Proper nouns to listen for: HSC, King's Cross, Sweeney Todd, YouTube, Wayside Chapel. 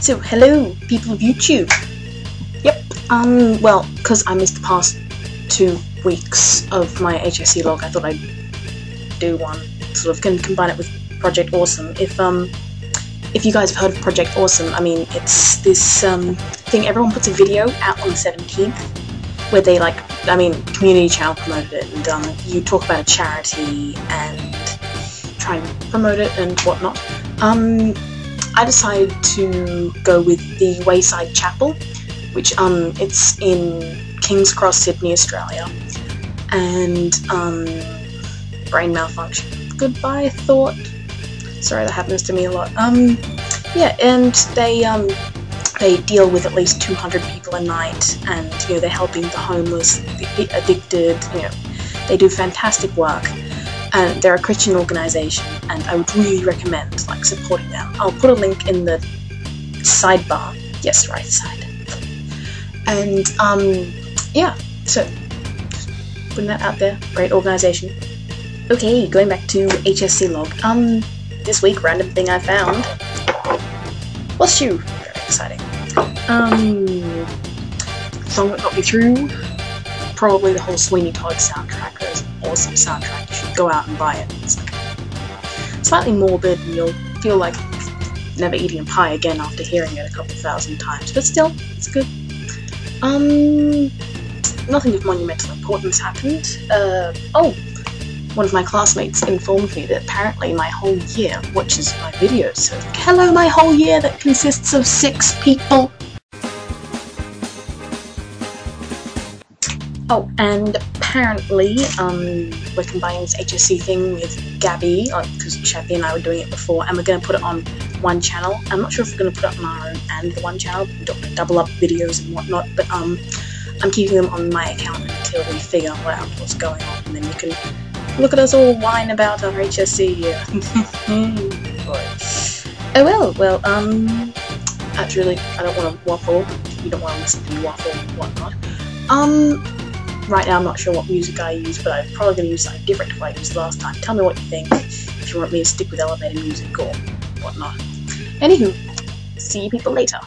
So, hello, people of YouTube. Yep, well, because I missed the past 2 weeks of my HSC log, I thought I'd do one. Sort of can combine it with Project Awesome. If you guys have heard of Project Awesome, I mean, it's this thing, everyone puts a video out on the 17th, where they, like, I mean, Community Channel promoted it, and you talk about a charity, and try and promote it, and whatnot. I decided to go with the Wayside Chapel, which it's in King's Cross, Sydney, Australia, and brain malfunction. Goodbye thought. Sorry, that happens to me a lot. Yeah, and they deal with at least 200 people a night, and you know they're helping the homeless, the addicted. You know, they do fantastic work. And they're a Christian organisation, and I would really recommend like supporting them. I'll put a link in the sidebar. Yes, right side. And yeah, so just putting that out there. Great organisation. Okay, going back to HSC log. This week, random thing I found. What's you? Very exciting. Song that got me through. Probably the whole Sweeney Todd soundtrack. There's an awesome soundtrack. You should go out and buy it. It's like slightly morbid, and you'll feel like never eating a pie again after hearing it a couple thousand times. But still, it's good. Nothing of monumental importance happened. Oh, one of my classmates informed me that apparently my whole year watches my videos. So, like, hello, my whole year that consists of 6 people. Oh, and apparently, we're combining this HSC thing with Gabby, because Chappy and I were doing it before, and we're going to put it on one channel. I'm not sure if we're going to put it on our own and the one channel, we're going to double up videos and whatnot, but I'm keeping them on my account until we figure out what's going on, and then you can look at us all whine about our HSC year. Oh well, that's really, I don't want to waffle, you don't want to listen to me waffle and whatnot. Right now I'm not sure what music I use, but I'm probably going to use something different to what I used last time. Tell me what you think, if you want me to stick with elevator music or whatnot. Anywho, see you people later.